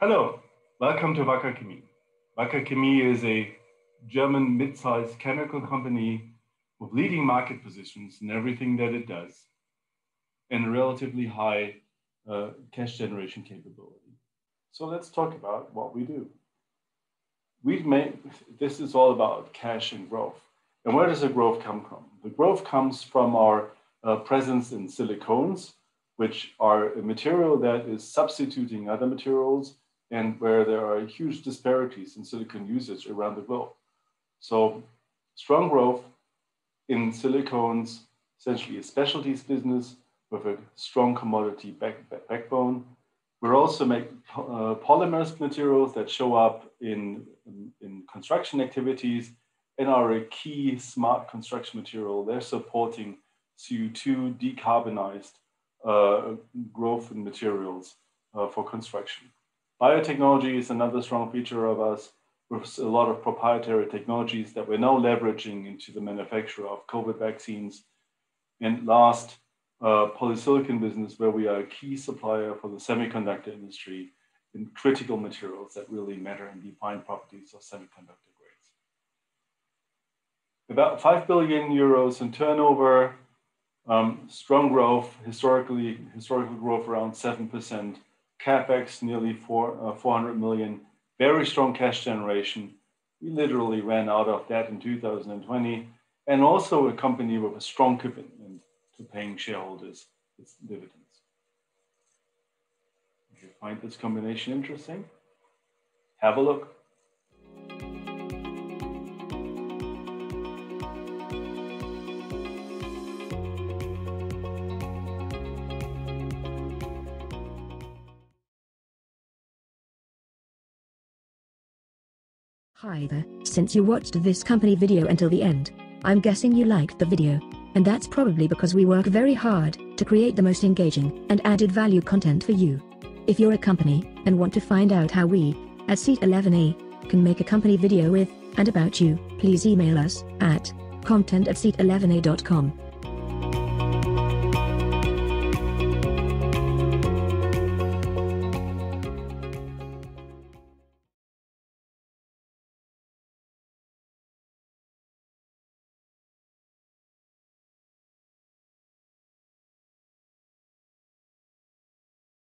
Hello, welcome to Wacker Chemie. Wacker Chemie is a German mid-sized chemical company with leading market positions in everything that it does and a relatively high cash generation capability. So let's talk about what we do. This is all about cash and growth. And where does the growth come from? The growth comes from our presence in silicones, which are a material that is substituting other materials and where there are huge disparities in silicon usage around the globe. So strong growth in silicones, essentially a specialties business with a strong commodity backbone. We're also making polymers materials that show up in construction activities and are a key smart construction material. They're supporting CO2 decarbonized growth in materials for construction. Biotechnology is another strong feature of us, with a lot of proprietary technologies that we're now leveraging into the manufacture of COVID vaccines. And last, polysilicon business, where we are a key supplier for the semiconductor industry in critical materials that really matter and define properties of semiconductor grades. About 5 billion euros in turnover, strong growth, historical growth around 7%, CapEx nearly 400 million, very strong cash generation. We literally ran out of debt in 2020, and also a company with a strong commitment to paying shareholders its dividends. If you find this combination interesting, have a look. Hi there, since you watched this company video until the end, I'm guessing you liked the video. And that's probably because we work very hard to create the most engaging and added value content for you. If you're a company and want to find out how we, at seat 11 a, can make a company video with and about you, please email us at content@seat11a.com.